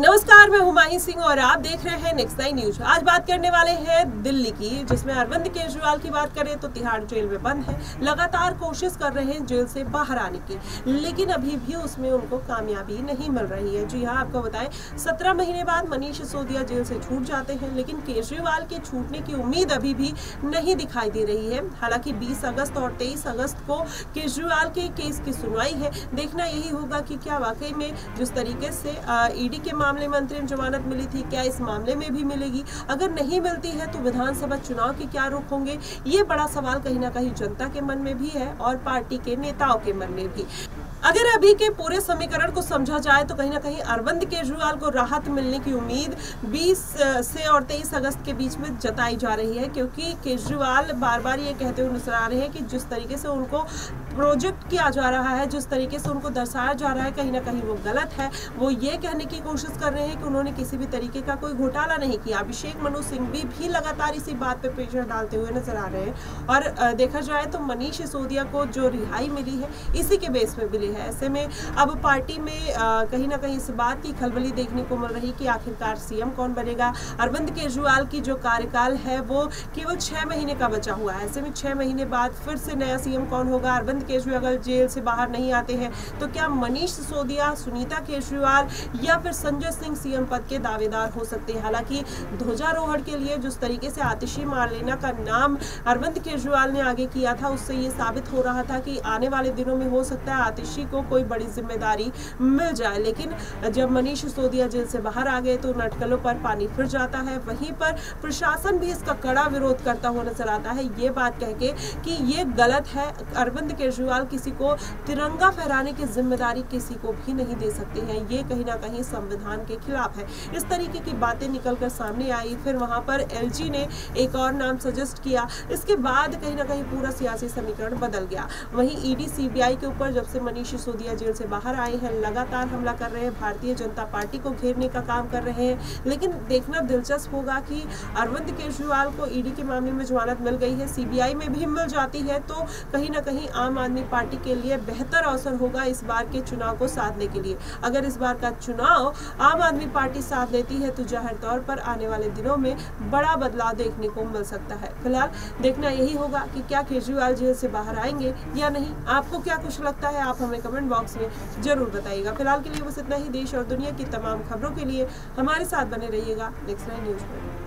नमस्कार, मैं हुमायूं सिंह और आप देख रहे हैं नेक्स्ट 9 न्यूज। आज बात करने वाले हैं दिल्ली की, जिसमें अरविंद केजरीवाल की बात करें तो तिहाड़ जेल में बंद है। लगातार कोशिश कर रहे हैं जेल से बाहर आने की, लेकिन अभी भी उसमें उनको कामयाबी नहीं मिल रही है। जी हां, आपको बताएं 17 महीने बाद मनीष सिसोदिया जेल से छूट जाते हैं, लेकिन केजरीवाल के छूटने की उम्मीद अभी भी नहीं दिखाई दे रही है। हालांकि 20 अगस्त और 23 अगस्त को केजरीवाल के केस की सुनवाई है। देखना यही होगा कि क्या वाकई में जिस तरीके से ईडी के मामले में अंतरिम जमानत मिली थी, क्या इस मामले में भी मिलेगी। अगर नहीं मिलती है तो विधानसभा चुनाव के क्या रुख होंगे, ये बड़ा सवाल कहीं ना कहीं जनता के मन में भी है और पार्टी के नेताओं के मन में भी। अगर अभी के पूरे समीकरण को समझा जाए तो कहीं ना कहीं अरविंद केजरीवाल को राहत मिलने की उम्मीद 20 से और 23 अगस्त के बीच में जताई जा रही है, क्योंकि केजरीवाल बार बार ये कहते हुए नजर आ रहे हैं कि जिस तरीके से उनको प्रोजेक्ट किया जा रहा है, जिस तरीके से उनको दर्शाया जा रहा है, कहीं ना कहीं वो गलत है। वो ये कहने की कोशिश कर रहे हैं कि उन्होंने किसी भी तरीके का कोई घोटाला नहीं किया। अभिषेक मनु सिंह भी लगातार इसी बात पर प्रेशर डालते हुए नजर आ रहे हैं। और देखा जाए तो मनीष सिसोदिया को जो रिहाई मिली है, इसी के बेस में मिली है। ऐसे में अब पार्टी में कहीं ना कहीं इस बात की खलबली देखने को मिल रही कि आखिरकार सीएम कौन बनेगा। अरविंद केजरीवाल की जो कार्यकाल है वो केवल 6 महीने का बचा हुआ है। ऐसे में 6 महीने बाद फिर से नया सीएम कौन होगा। अरविंद केजरीवाल अगर जेल से बाहर नहीं आते हैं तो क्या मनीष सिसोदिया, सुनीता केजरीवाल या फिर संजय सिंह सीएम पद के दावेदार हो सकते हैं। हालांकि ध्वजारोहण के लिए जिस तरीके से आतिशी मारलेना का नाम अरविंद केजरीवाल ने आगे किया था, उससे ये साबित हो रहा था कि आने वाले दिनों में हो सकता है आतिशी को कोई बड़ी जिम्मेदारी मिल जाए। लेकिन जब मनीष सिसोदिया जेल से बाहर आ गए तो अटकलों पर पानी फिर जाता है। वहीं पर प्रशासन भी इसका कड़ा विरोध करता हुआ नजर आता है, ये बात कह के कि ये गलत है। अरविंद केजरीवाल किसी को तिरंगा फहराने की जिम्मेदारी किसी को भी नहीं दे सकते हैं। ये कहीं ना कहीं संविधान के खिलाफ है। इस तरीके की बातें निकलकर सामने आई। फिर वहां पर एलजी ने एक और नाम सजेस्ट किया। इसके बाद कहीं ना कहीं पूरा सियासी समीकरण बदल गया। वहीं ईडी सीबीआई के ऊपर जब से मनीष सिसोदिया जेल से बाहर आए हैं, लगातार हमला कर रहे हैं, भारतीय जनता पार्टी को घेरने का काम कर रहे हैं। लेकिन देखना दिलचस्प होगा कि अरविंद केजरीवाल को ईडी के मामले में जमानत मिल गई है, सीबीआई में भी मिल जाती है, तो कहीं ना कहीं आम आदमी पार्टी के लिए बेहतर अवसर होगा इस बार के चुनाव को साधने के लिए। अगर इस बार का चुनाव आम आदमी पार्टी साथ लेती है तो जाहिर तौर पर आने वाले दिनों में बड़ा बदलाव देखने को मिल सकता है। फिलहाल देखना यही होगा कि क्या केजरीवाल जेल से बाहर आएंगे या नहीं। आपको क्या कुछ लगता है, आप हमें कमेंट बॉक्स में जरूर बताइएगा। फिलहाल के लिए बस इतना ही। देश और दुनिया की तमाम खबरों के लिए हमारे साथ बने रहिएगा नेक्स्ट 9 न्यूज पर।